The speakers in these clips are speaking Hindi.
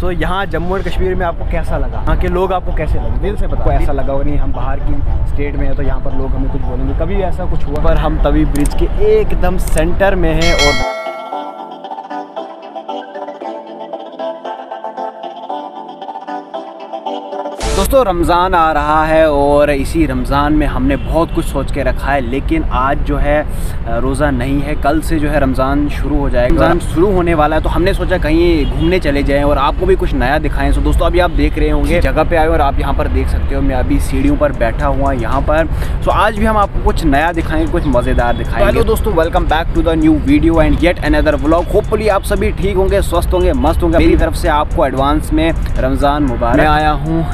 सो यहाँ जम्मू एंड कश्मीर में आपको कैसा लगा, यहाँ के लोग आपको कैसे लगे, दिल से बताओ। ऐसा लगा हो नहीं हम बाहर की स्टेट में हैं तो यहाँ पर लोग हमें कुछ बोलेंगे, कभी ऐसा कुछ हुआ? पर हम तवी ब्रिज के एकदम सेंटर में हैं और दोस्तों रमज़ान आ रहा है और इसी रमज़ान में हमने बहुत कुछ सोच के रखा है, लेकिन आज जो है रोज़ा नहीं है, कल से जो है रमज़ान शुरू हो जाएगा। रमज़ान शुरू होने वाला है तो हमने सोचा कहीं घूमने चले जाएं और आपको भी कुछ नया दिखाएं। सो दोस्तों अभी आप देख रहे होंगे जगह पे आए और आप यहाँ पर देख सकते हो मैं अभी सीढ़ियों पर बैठा हुआ यहाँ पर। सो आज भी हम आपको कुछ नया दिखाएँगे, कुछ मज़ेदार दिखाएँगे। हेलो दोस्तों, welcome back to the new video and yet another vlog. Hopefully आप सभी ठीक होंगे, स्वस्थ होंगे, मस्त होंगे। मेरी तरफ से आपको एडवांस में रमज़ान मुबारक। मैं आया हूँ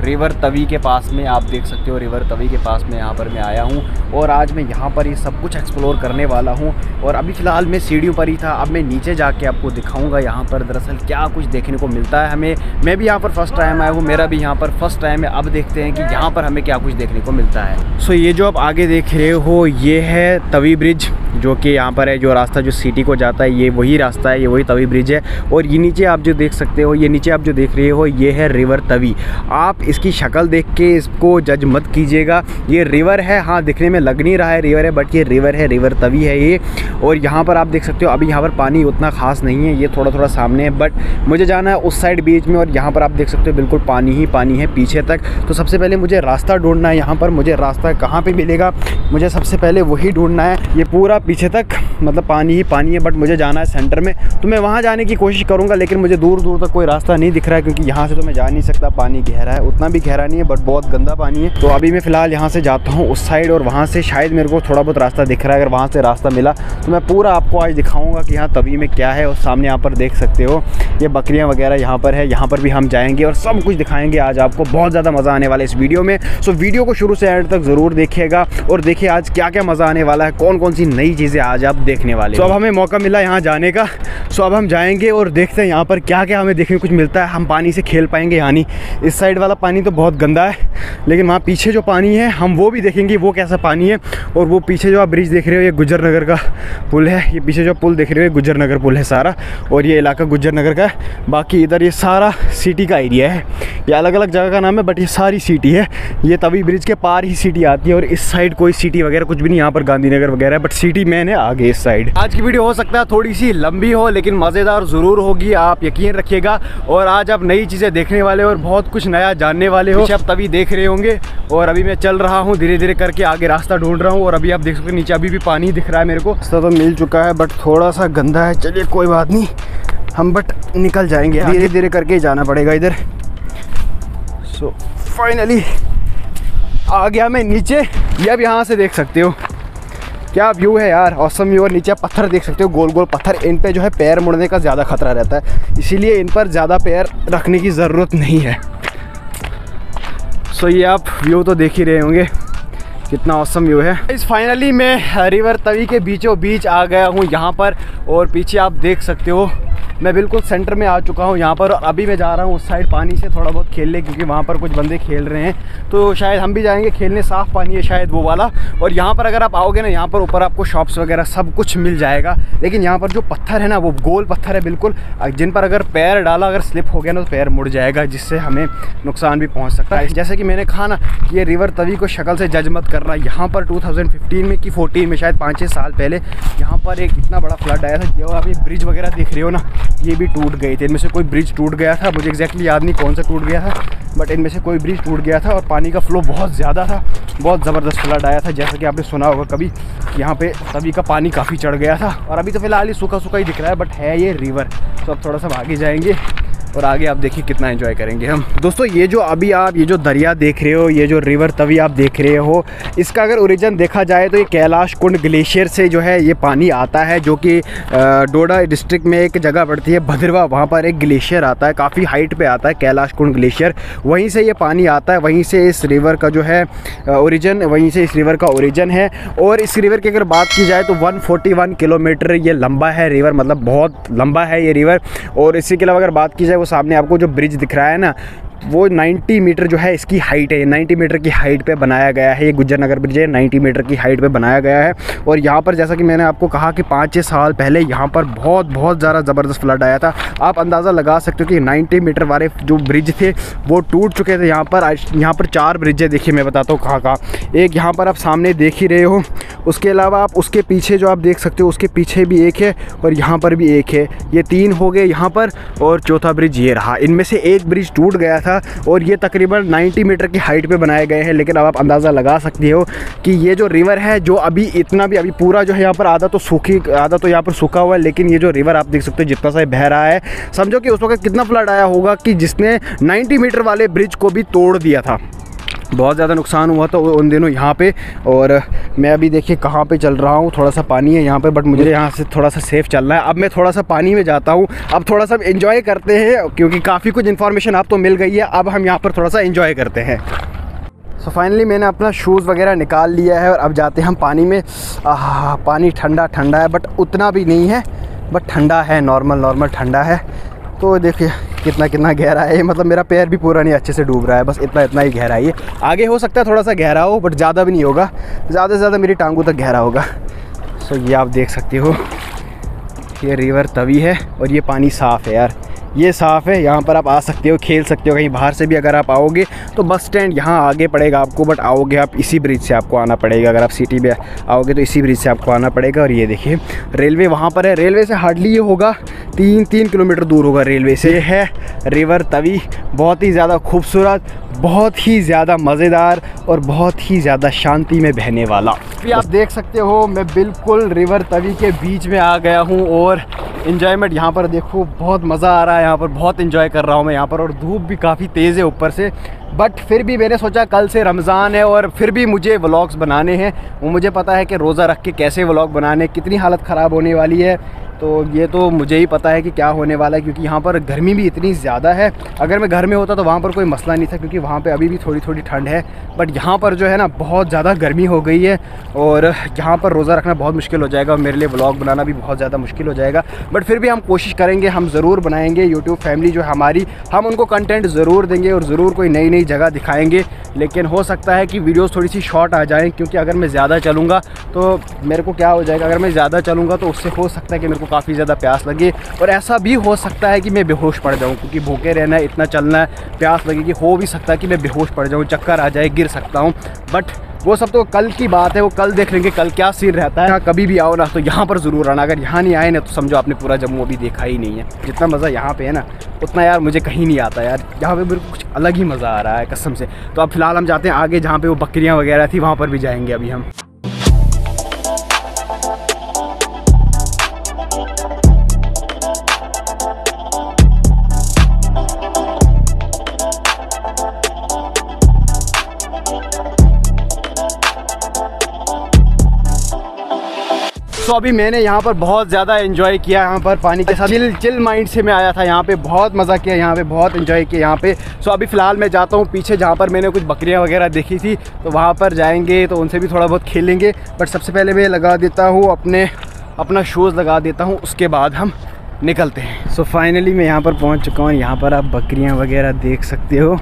रिवर तवी के पास में, आप देख सकते हो रिवर तवी के पास में यहाँ पर मैं आया हूँ और आज मैं यहाँ पर ये सब कुछ एक्सप्लोर करने वाला हूँ। और अभी फ़िलहाल मैं सीढ़ियों पर ही था, अब मैं नीचे जाके आपको दिखाऊंगा यहाँ पर दरअसल क्या कुछ देखने को मिलता है हमें। मैं भी यहाँ पर फर्स्ट टाइम आया हूँ, मेरा भी यहाँ पर फर्स्ट टाइम है। अब देखते हैं कि यहाँ पर हमें क्या कुछ देखने को मिलता है। सो ये जो आप आगे देख रहे हो ये है तवी ब्रिज जो कि यहाँ पर है, जो रास्ता जो सिटी को जाता है ये वही रास्ता है, ये वही तवी ब्रिज है। और ये नीचे आप जो देख सकते हो, ये नीचे आप जो देख रहे हो ये है रिवर तवी। आप इसकी शक्ल देख के इसको जज मत कीजिएगा, ये रिवर है। हाँ दिखने में लग नहीं रहा है रिवर है बट ये रिवर है, रिवर तवी है ये। और यहाँ पर आप देख सकते हो अभी यहाँ पर पानी उतना ख़ास नहीं है, ये थोड़ा थोड़ा सामने है बट मुझे जाना है उस साइड बीच में। और यहाँ पर आप देख सकते हो बिल्कुल पानी ही पानी है पीछे तक। तो सबसे पहले मुझे रास्ता ढूँढना है यहाँ पर, मुझे रास्ता कहाँ पर मिलेगा मुझे सबसे पहले वही ढूँढना है। ये पूरा पीछे तक मतलब पानी ही पानी है बट मुझे जाना है सेंटर में, तो मैं वहाँ जाने की कोशिश करूँगा। लेकिन मुझे दूर दूर तक कोई रास्ता नहीं दिख रहा है क्योंकि यहाँ से तो मैं जा नहीं सकता, पानी गहरा है, उतना भी गहरा नहीं है बट बहुत गंदा पानी है। तो अभी मैं फ़िलहाल यहाँ से जाता हूँ उस साइड और वहाँ से शायद मेरे को थोड़ा बहुत रास्ता दिख रहा है। अगर वहाँ से रास्ता मिला तो मैं पूरा आपको आज दिखाऊँगा कि यहाँ तवी में क्या है। और सामने यहाँ पर देख सकते हो ये बकरियाँ वगैरह यहाँ पर है, यहाँ पर भी हम जाएँगे और सब कुछ दिखाएँगे। आज आपको बहुत ज़्यादा मज़ा आने वाला है इस वीडियो में, सो वीडियो को शुरू से एंड तक ज़रूर देखिएगा और देखिए आज क्या क्या मज़ा आने वाला है, कौन कौन सी नई चीज़ें आज आप देखने वाले। तो अब हमें मौका मिला यहाँ जाने का, सो अब हम जाएंगे और देखते हैं यहाँ पर क्या क्या हमें देखने को कुछ मिलता है। हम पानी से खेल पाएंगे या नहीं, इस साइड वाला पानी तो बहुत गंदा है लेकिन वहाँ पीछे जो पानी है हम वो भी देखेंगे वो कैसा पानी है। और वो पीछे जो आप ब्रिज देख रहे हो ये गुज्जरनगर का पुल है, ये पीछे जो पुल देख रहे हो ये गुज्जरनगर पुल है सारा। और ये इलाका गुज्जरनगर का है, बाकी इधर ये सारा सिटी का एरिया है, ये अलग अलग जगह का नाम है बट ये सारी सिटी है। ये तवी ब्रिज के पार ही सिटी आती है और इस साइड कोई सिटी वगैरह कुछ भी नहीं, यहाँ पर गांधीनगर वगैरह है बट सिटी मैन है आगे इस साइड। आज की वीडियो हो सकता है थोड़ी सी लंबी हो लेकिन मज़ेदार ज़रूर होगी, आप यकीन रखिएगा। और आज आप नई चीज़ें देखने वाले हो और बहुत कुछ नया जानने वाले हो। आप तभी देख रहे होंगे और अभी मैं चल रहा हूँ धीरे धीरे करके, आगे रास्ता ढूंढ रहा हूँ। और अभी आप देख सकते नीचे अभी भी पानी दिख रहा है मेरे को, रास्ता तो मिल चुका है बट थोड़ा सा गंदा है। चलिए कोई बात नहीं हम बट निकल जाएंगे, धीरे धीरे करके जाना पड़ेगा इधर। सो फाइनली आ गया मैं नीचे, ये अब यहाँ से देख सकते हो क्या व्यू है यार, औसम व्यू। और नीचे आप पत्थर देख सकते हो, गोल गोल पत्थर, इन पे जो है पैर मुड़ने का ज़्यादा खतरा रहता है इसीलिए इन पर ज़्यादा पैर रखने की ज़रूरत नहीं है। सो ये आप व्यू तो देख ही रहे होंगे कितना औसम व्यू है। इस फाइनली मैं रिवर तवी के बीचों बीच आ गया हूँ यहाँ पर और पीछे आप देख सकते हो मैं बिल्कुल सेंटर में आ चुका हूँ यहाँ पर। और अभी मैं जा रहा हूँ उस साइड पानी से थोड़ा बहुत खेलने क्योंकि वहाँ पर कुछ बंदे खेल रहे हैं तो शायद हम भी जाएंगे खेलने, साफ़ पानी है शायद वो वाला। और यहाँ पर अगर आप आओगे ना यहाँ पर ऊपर आपको शॉप्स वगैरह सब कुछ मिल जाएगा, लेकिन यहाँ पर जो पत्थर है ना वो गोल पत्थर है बिल्कुल, जिन पर अगर पैर डाला अगर स्लिप हो गया ना तो पैर मुड़ जाएगा जिससे हमें नुकसान भी पहुँच सकता है। जैसे कि मैंने कहा ना कि ये रिवर तवी को शक्ल से जज मत करना। यहाँ पर 2015 में कि 14 में शायद 5-6 साल पहले यहाँ पर एक इतना बड़ा फ्लड आया था, जो आप ये ब्रिज वगैरह देख रहे हो ना ये भी टूट गए थे, इनमें से कोई ब्रिज टूट गया था, मुझे एग्जैक्टली याद नहीं कौन सा टूट गया था बट इनमें से कोई ब्रिज टूट गया था। और पानी का फ्लो बहुत ज़्यादा था, बहुत ज़बरदस्त फ्लड आया था जैसा कि आपने सुना होगा कभी, यहाँ पे तभी का पानी काफ़ी चढ़ गया था। और अभी तो फिलहाल ये सूखा सूखा ही दिख रहा है बट है ये रिवर। तो अब थोड़ा सा आगे जाएंगे और आगे आप देखिए कितना एंजॉय करेंगे हम। दोस्तों ये जो अभी आप ये जो दरिया देख रहे हो, ये जो रिवर तवी आप देख रहे हो, इसका अगर ओरिजिन देखा जाए तो ये कैलाश कुंड ग्लेशियर से जो है ये पानी आता है, जो कि डोडा डिस्ट्रिक्ट में एक जगह पड़ती है भदरवा, वहाँ पर एक ग्लेशियर आता है काफ़ी हाइट पे आता है कैलाश कुंड ग्लेशियर, वहीं से ये पानी आता है, वहीं से इस रिवर का जो है ओरिजिन, वहीं से इस रिवर का ओरिजिन है। और इस रिवर की अगर बात की जाए तो 141 किलोमीटर ये लंबा है रिवर, मतलब बहुत लंबा है ये रिवर। और इसी के अलावा अगर बात की जाए सामने आपको जो ब्रिज दिख रहा है ना, वो 90 मीटर जो है इसकी हाइट है, 90 मीटर की हाइट पे बनाया गया है। ये गुज्जरनगर ब्रिज है, 90 मीटर की हाइट पे बनाया गया है। और यहाँ पर जैसा कि मैंने आपको कहा कि 5-6 साल पहले यहाँ पर बहुत ज़्यादा ज़बरदस्त फ्लड आया था। आप अंदाज़ा लगा सकते हो कि 90 मीटर वाले जो ब्रिज थे वो टूट चुके थे। यहाँ पर 4 ब्रिज है, देखिए मैं बताता हूँ कहाँ कहाँ। एक यहाँ पर आप सामने देख ही रहे हो, उसके अलावा आप उसके पीछे जो आप देख सकते हो उसके पीछे भी एक है और यहाँ पर भी एक है। ये 3 हो गए यहाँ पर, और चौथा ब्रिज ये रहा। इनमें से एक ब्रिज टूट गया था और ये तकरीबन 90 मीटर की हाइट पे बनाए गए हैं। लेकिन अब आप अंदाज़ा लगा सकते हो कि ये जो रिवर है, जो अभी इतना भी अभी पूरा जो है यहाँ पर आधा तो यहाँ पर सूखा हुआ है, लेकिन ये जो रिवर आप देख सकते हो जितना सा बह रहा है, समझो कि उस वक्त कितना फ्लड आया होगा कि जिसने 90 मीटर वाले ब्रिज को भी तोड़ दिया था। बहुत ज़्यादा नुकसान हुआ था उन दिनों यहाँ पे। और मैं अभी देखिए कहाँ पे चल रहा हूँ, थोड़ा सा पानी है यहाँ पे, बट मुझे यहाँ से थोड़ा सा सेफ़ चलना है। अब मैं थोड़ा सा पानी में जाता हूँ, अब थोड़ा सा एंजॉय करते हैं, क्योंकि काफ़ी कुछ इन्फॉर्मेशन आप तो मिल गई है। अब हम यहाँ पर थोड़ा सा एंजॉय करते हैं। तो फाइनली मैंने अपना शूज़ वगैरह निकाल लिया है और अब जाते हैं हम पानी में। पानी ठंडा है, बट उतना भी नहीं है, बट ठंडा है, नॉर्मल ठंडा है। तो देखिए कितना गहरा है, मतलब मेरा पैर भी पूरा नहीं अच्छे से डूब रहा है, बस इतना ही गहरा है। आगे हो सकता है थोड़ा सा गहरा हो, बट ज़्यादा भी नहीं होगा, ज़्यादा से ज़्यादा मेरी टांगों तक गहरा होगा। सो ये आप देख सकते हो, ये रिवर तवी है और ये पानी साफ़ है यार, ये साफ़ है। यहाँ पर आप आ सकते हो, खेल सकते हो। कहीं बाहर से भी अगर आप आओगे तो बस स्टैंड यहाँ आगे पड़ेगा आपको, बट आओगे आप इसी ब्रिज से आपको आना पड़ेगा। अगर आप सिटी में आओगे तो इसी ब्रिज से आपको आना पड़ेगा। और ये देखिए रेलवे वहाँ पर है, रेलवे से हार्डली ये होगा 3 किलोमीटर दूर होगा रेलवे से। है रिवर तवी, बहुत ही ज़्यादा खूबसूरत, बहुत ही ज़्यादा मज़ेदार और बहुत ही ज़्यादा शांति में बहने वाला। फिर आप देख सकते हो मैं बिल्कुल रिवर तवी के बीच में आ गया हूँ और इन्जॉयमेंट यहाँ पर देखो, बहुत मज़ा आ रहा है यहाँ पर, बहुत इन्जॉय कर रहा हूँ मैं यहाँ पर। और धूप भी काफ़ी तेज़ है ऊपर से, बट फिर भी मैंने सोचा कल से रमज़ान है और फिर भी मुझे व्लॉग्स बनाने हैं। वो मुझे पता है कि रोज़ा रख के कैसे व्लॉग बनाने, कितनी हालत ख़राब होने वाली है, तो ये तो मुझे ही पता है कि क्या होने वाला है, क्योंकि यहाँ पर गर्मी भी इतनी ज़्यादा है। अगर मैं घर में होता तो वहाँ पर कोई मसला नहीं था, क्योंकि वहाँ पे अभी भी थोड़ी ठंड है, बट यहाँ पर जो है ना बहुत ज़्यादा गर्मी हो गई है और यहाँ पर रोज़ा रखना बहुत मुश्किल हो जाएगा और मेरे लिए व्लॉग बनाना भी बहुत ज़्यादा मुश्किल हो जाएगा। बट फिर भी हम कोशिश करेंगे, हम ज़रूर बनाएंगे। यूट्यूब फैमिली जो हमारी, हम उनको कंटेंट ज़रूर देंगे और ज़रूर कोई नई जगह दिखाएंगे। लेकिन हो सकता है कि वीडियोस थोड़ी सी शॉर्ट आ जाएं, क्योंकि अगर मैं ज़्यादा चलूँगा तो मेरे को क्या हो जाएगा, अगर मैं ज़्यादा चलूँगा तो उससे हो सकता है कि मेरे को काफ़ी ज़्यादा प्यास लगे और ऐसा भी हो सकता है कि मैं बेहोश पड़ जाऊँ, क्योंकि भूखे रहना है, इतना चलना है, प्यास लगेगी, हो भी सकता है कि मैं बेहोश पड़ जाऊँ, चक्कर आ जाए, गिर सकता हूँ। बट वो सब तो कल की बात है, वो कल देख लेंगे कल क्या सीन रहता है। कभी भी आओ ना तो यहाँ पर ज़रूर आना, अगर यहाँ नहीं आए ना तो समझो आपने पूरा जम्मू अभी देखा ही नहीं है। जितना मज़ा यहाँ पे है ना उतना यार मुझे कहीं नहीं आता यार, यहाँ पे मेरे को कुछ अलग ही मज़ा आ रहा है कसम से। तो अब फिलहाल हम जाते हैं आगे, जहाँ पे वो बकरियाँ वगैरह थी वहाँ पर भी जाएँगे अभी हम। तो अभी मैंने यहाँ पर बहुत ज़्यादा एंजॉय किया, यहाँ पर पानी के साथ चिल माइंड से मैं आया था यहाँ पे, बहुत मज़ा किया यहाँ पे, बहुत एंजॉय किया यहाँ पे। सो अभी फ़िलहाल मैं जाता हूँ पीछे, जहाँ पर मैंने कुछ बकरियाँ वगैरह देखी थी, तो वहाँ पर जाएंगे तो उनसे भी थोड़ा बहुत खेलेंगे। बट सबसे पहले मैं लगा देता हूँ अपना शूज़ लगा देता हूँ, उसके बाद हम निकलते हैं। सो फाइनली मैं यहाँ पर पहुँच चुका हूँ। यहाँ पर आप बकरियाँ वगैरह देख सकते हो।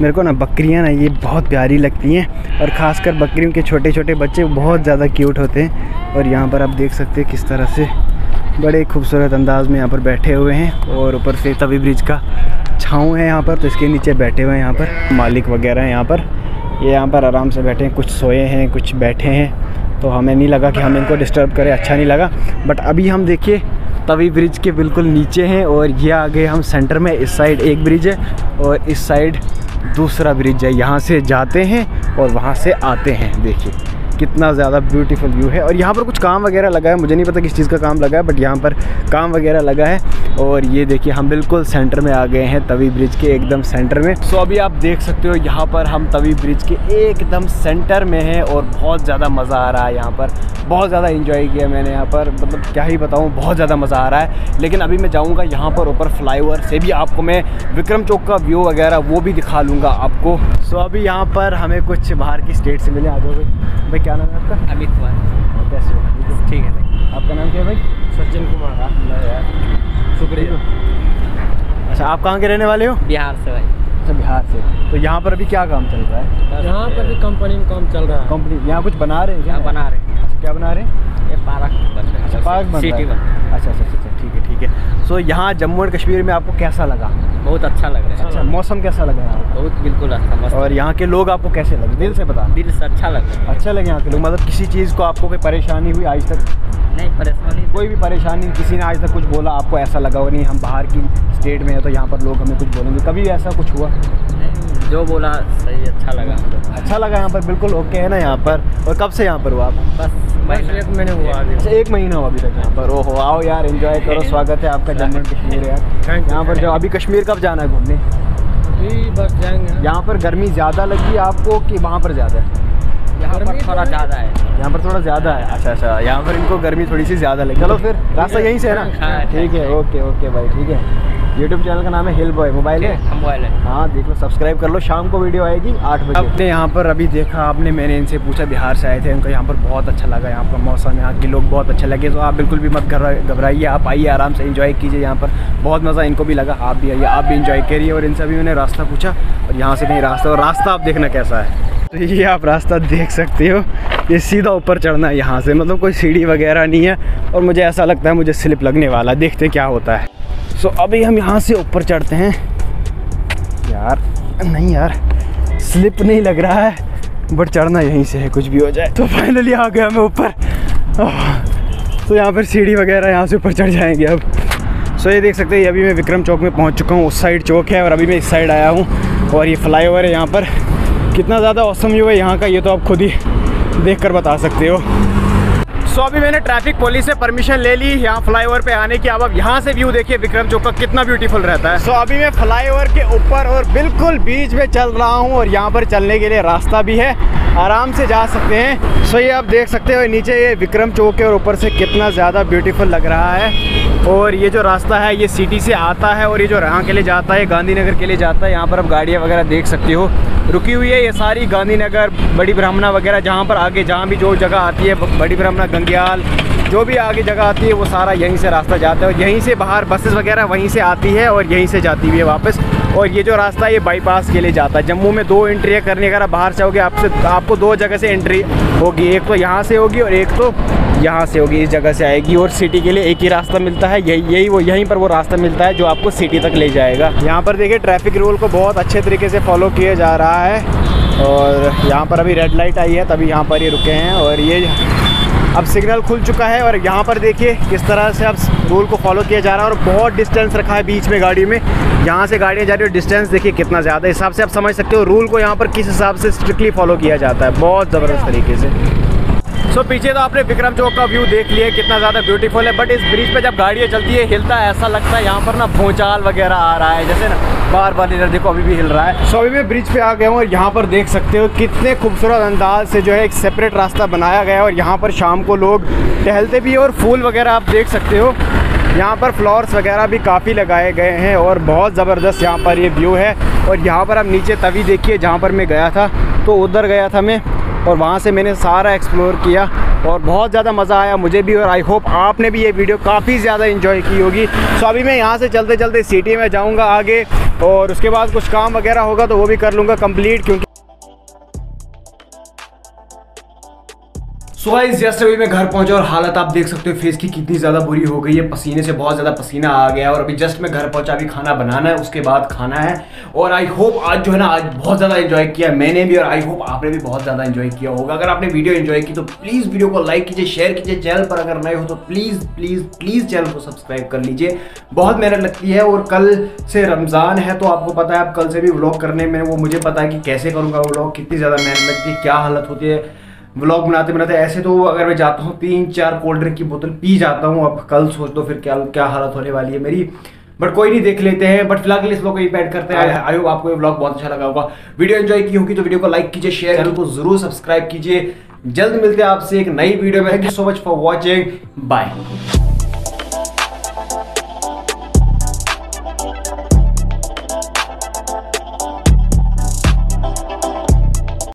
मेरे को ना बकरियाँ ना ये बहुत प्यारी लगती हैं, और ख़ासकर बकरियों के छोटे छोटे बच्चे बहुत ज़्यादा क्यूट होते हैं। और यहाँ पर आप देख सकते हैं किस तरह से बड़े खूबसूरत अंदाज़ में यहाँ पर बैठे हुए हैं, और ऊपर से तवी ब्रिज का छाँव है यहाँ पर, तो इसके नीचे बैठे हुए हैं यहाँ पर मालिक वगैरह हैं यहाँ पर। ये यहाँ पर आराम से बैठे हैं, कुछ सोए हैं, कुछ बैठे हैं, तो हमें नहीं लगा कि हम इनको डिस्टर्ब करें, अच्छा नहीं लगा। बट अभी हम देखिए तवी ब्रिज के बिल्कुल नीचे हैं, और ये आगे हम सेंटर में, इस साइड एक ब्रिज है और इस साइड दूसरा ब्रिज है। यहाँ से जाते हैं और वहाँ से आते हैं। देखिए कितना ज़्यादा ब्यूटीफुल व्यू है। और यहाँ पर कुछ काम वगैरह लगा है, मुझे नहीं पता किस चीज़ का काम लगा है, बट यहाँ पर काम वगैरह लगा है। और ये देखिए हम बिल्कुल सेंटर में आ गए हैं, तवी ब्रिज के एकदम सेंटर में। सो अभी आप देख सकते हो यहाँ पर हम तवी ब्रिज के एकदम सेंटर में हैं, और बहुत ज़्यादा मज़ा आ रहा है यहाँ पर, बहुत ज़्यादा एंजॉय किया मैंने यहाँ पर, मतलब क्या ही बताऊँ, बहुत ज़्यादा मज़ा आ रहा है। लेकिन अभी मैं जाऊँगा यहाँ पर ऊपर फ्लाईओवर से भी आपको मैं विक्रम चौक का व्यू वगैरह वो भी दिखा लूँगा आपको। सो अभी यहाँ पर हमें कुछ बाहर की स्टेट से मिले। आ जाओगे भाई, क्या नाम है आपका? अमित कुमार। कैसे हो? ठीक है भाई, आपका नाम क्या है भाई? सचिन कुमार। शुक्रिया। अच्छा, आप कहाँ के रहने वाले हो? बिहार से भाई। अच्छा, बिहार से। तो यहाँ पर अभी क्या काम चल रहा है? यहाँ पर भी कंपनी में काम चल रहा है। कंपनी यहाँ कुछ बना रहे हैं? यहाँ बना रहे हैं। क्या बना रहे हैं? ये पार्क बन रहा है। पार्क बन रहा है। अच्छा अच्छा अच्छा, ठीक है ठीक है। सो यहाँ जम्मू एंड कश्मीर में आपको कैसा लगा? बहुत अच्छा लग रहा है। अच्छा, मौसम कैसा लग रहा है? बहुत बिल्कुल अच्छा। और यहाँ के लोग आपको कैसे लगे? दिल से बता। दिल से अच्छा लग रहा है। अच्छा लगे यहाँ के लोग? मतलब किसी चीज़ को आपको कोई परेशानी हुई आज तक? नहीं परेशानी, कोई भी परेशानी किसी ने आज तक कुछ बोला आपको ऐसा लगा हो नहीं हम बाहर की स्टेट में है तो यहाँ पर लोग हमें कुछ बोलेंगे, कभी ऐसा कुछ हुआ? नहीं, जो बोला सही अच्छा लगा। अच्छा लगा यहाँ पर, बिल्कुल ओके है ना यहाँ पर। और कब से यहाँ पर हुआ आप? बस एक महीने हुआ। अच्छा, एक महीना हुआ अभी तक यहाँ पर। ओहो, आओ यार, एंजॉय करो। स्वागत है आपका जम्मू एंड कश्मीर यार। यहाँ पर जाओ। अभी कश्मीर कब जाना है घूमने? बस जाएंगे। यहाँ पर गर्मी ज़्यादा लगी आपको कि वहाँ पर ज़्यादा है? यहाँ पर थोड़ा ज़्यादा है। यहाँ पर थोड़ा ज़्यादा है। अच्छा अच्छा, यहाँ पर इनको गर्मी थोड़ी सी ज़्यादा लगी। चलो फिर, रास्ता यहीं से है ना? ठीक है, ओके ओके भाई, ठीक है। YouTube चैनल का नाम है हिल बॉय। मोबाइल है? मोबाइल है, हाँ, देख लो, सब्सक्राइब कर लो। शाम को वीडियो आएगी 8 बजे। आपने यहाँ पर अभी देखा आपने, मैंने इनसे पूछा बिहार से आए थे, उनको यहाँ पर बहुत अच्छा लगा यहाँ पर मौसम, यहाँ के लोग बहुत अच्छे लगे। तो आप बिल्कुल भी मत घबराइए, आप आइए, आराम से इन्जॉय कीजिए। यहाँ पर बहुत मज़ा इनको भी लगा। आप भी आइए, आप भी इन्जॉय करिए। और इनसे भी मैंने रास्ता पूछा और यहाँ से नहीं रास्ता, और रास्ता आप देखना कैसा है। तो ये आप रास्ता देख सकते हो, ये सीधा ऊपर चढ़ना है यहाँ से, मतलब कोई सीढ़ी वगैरह नहीं है। और मुझे ऐसा लगता है मुझे स्लिप लगने वाला, देखते क्या होता है। सो अभी हम यहाँ से ऊपर चढ़ते हैं। यार नहीं यार, स्लिप नहीं लग रहा है, बट चढ़ना यहीं से है, कुछ भी हो जाए। तो फाइनली आ गया मैं ऊपर। तो यहाँ पर सीढ़ी वगैरह, यहाँ से ऊपर चढ़ जाएंगे अब। सो ये देख सकते हैं, अभी मैं विक्रम चौक में पहुँच चुका हूँ। उस साइड चौक है और अभी मैं इस साइड आया हूँ। और ये फ्लाई ओवर है यहाँ पर। कितना ज़्यादा औसम व्यू है यहाँ का, ये तो आप खुद ही देख कर बता सकते हो। सो अभी मैंने ट्रैफिक पुलिस से परमिशन ले ली यहाँ फ्लाईओवर पे आने की। अब यहाँ से व्यू देखिए विक्रम चौक का कितना ब्यूटीफुल रहता है। सो अभी मैं फ्लाईओवर के ऊपर और बिल्कुल बीच में चल रहा हूँ। और यहाँ पर चलने के लिए रास्ता भी है, आराम से जा सकते हैं। सो ये आप देख सकते हो नीचे, ये विक्रम चौक है और ऊपर से कितना ज़्यादा ब्यूटीफुल लग रहा है। और ये जो रास्ता है ये सिटी से आता है और ये जो यहाँ के लिए जाता है गांधीनगर के लिए जाता है। यहाँ पर आप गाड़ियाँ वगैरह देख सकते हो रुकी हुई है। ये सारी गांधीनगर, बड़ी ब्राह्मणा वगैरह, जहाँ पर आगे जहाँ भी जो जगह आती है, बड़ी ब्राह्मणा, गंग्याल, जो भी आगे जगह आती है, वो सारा यहीं से रास्ता जाता है। और यहीं से बाहर बसेस वगैरह वहीं से आती है और यहीं से जाती हुई है वापस। और ये जो रास्ता है ये बाईपास के लिए जाता है। जम्मू में 2 एंट्री करने, अगर आप बाहर से आओगे आपसे आपको 2 जगह से एंट्री होगी, एक तो यहाँ से होगी और एक तो यहाँ से होगी, इस जगह से आएगी। और सिटी के लिए एक ही रास्ता मिलता है, यहीं पर वो रास्ता मिलता है जो आपको सिटी तक ले जाएगा। यहाँ पर देखिए ट्रैफिक रूल को बहुत अच्छे तरीके से फॉलो किया जा रहा है। और यहाँ पर अभी रेड लाइट आई है तभी यहाँ पर ये रुके हैं। और ये अब सिग्नल खुल चुका है। और यहाँ पर देखिए किस तरह से अब रूल को फॉलो किया जा रहा है। और बहुत डिस्टेंस रखा है बीच में गाड़ी में, यहाँ से गाड़ियाँ जा रही है, डिस्टेंस देखिए कितना ज़्यादा, इस हिसाब से आप समझ सकते हो रूल को यहाँ पर किस हिसाब से स्ट्रिक्टली फॉलो किया जाता है, बहुत ज़बरदस्त तरीके से। सो पीछे तो आपने विक्रम चौक का व्यू देख लिया है कितना ज़्यादा ब्यूटीफुल है। बट इस ब्रिज पे जब गाड़ियाँ चलती है हिलता है, ऐसा लगता है यहाँ पर ना भूचाल वगैरह आ रहा है, जैसे ना बार बार इधर देखो अभी भी हिल रहा है। सो अभी मैं ब्रिज पे आ गया हूँ और यहाँ पर देख सकते हो कितने खूबसूरत अंदाज से जो है एक सेपरेट रास्ता बनाया गया है। और यहाँ पर शाम को लोग टहलते भी है और फूल वगैरह आप देख सकते हो, यहाँ पर फ्लावर्स वगैरह भी काफ़ी लगाए गए हैं। और बहुत ज़बरदस्त यहाँ पर ये व्यू है। और यहाँ पर आप नीचे तवी देखिए, जहाँ पर मैं गया था, तो उधर गया था मैं और वहाँ से मैंने सारा एक्सप्लोर किया और बहुत ज़्यादा मज़ा आया मुझे भी। और आई होप आपने भी ये वीडियो काफ़ी ज़्यादा एंजॉय की होगी। सो अभी मैं यहाँ से चलते चलते सिटी में जाऊँगा आगे, और उसके बाद कुछ काम वगैरह होगा तो वो भी कर लूँगा कंप्लीट, क्योंकि सो गाइस जस्ट अभी मैं घर पहुंचा और हालत आप देख सकते हो फेस की कितनी ज़्यादा बुरी हो गई है, पसीने से बहुत ज़्यादा पसीना आ गया है। और अभी जस्ट मैं घर पहुंचा, अभी खाना बनाना है, उसके बाद खाना है। और आई होप आज जो है ना, आज बहुत ज़्यादा एंजॉय किया मैंने भी और आई होप आपने भी बहुत ज़्यादा एंजॉय किया होगा। अगर आपने वीडियो एंजॉय की तो प्लीज़ वीडियो को लाइक कीजिए, शेयर कीजिए। चैनल पर अगर नए हो तो प्लीज़ प्लीज़ प्लीज़ चैनल को सब्सक्राइब कर लीजिए, बहुत मेहनत लगती है। और कल से रमज़ान है तो आपको पता है, आप कल से भी व्लॉग करने में, वो मुझे पता है कि कैसे करूँगा व्लॉग, कितनी ज़्यादा मेहनत लगती है, क्या हालत होती है व्लॉग बनाते बनाते। ऐसे तो अगर मैं जाता हूँ 3-4 कोल्ड ड्रिंक की बोतल पी जाता हूँ, अब कल सोच दो फिर क्या हालत होने वाली है मेरी। बट कोई नहीं, देख लेते हैं। बट फिलहाल के लिए इस व्लॉग को यहीं पे एंड करते हैं। आई होप आपको ये व्लॉग बहुत अच्छा लगा होगा। वीडियो एंजॉय की होगी तो वीडियो को लाइक कीजिए, शेयर, चैनल को जरूर सब्सक्राइब कीजिए। जल्द मिलते हैं आपसे एक नई वीडियो में। Thank you so much for watching, bye.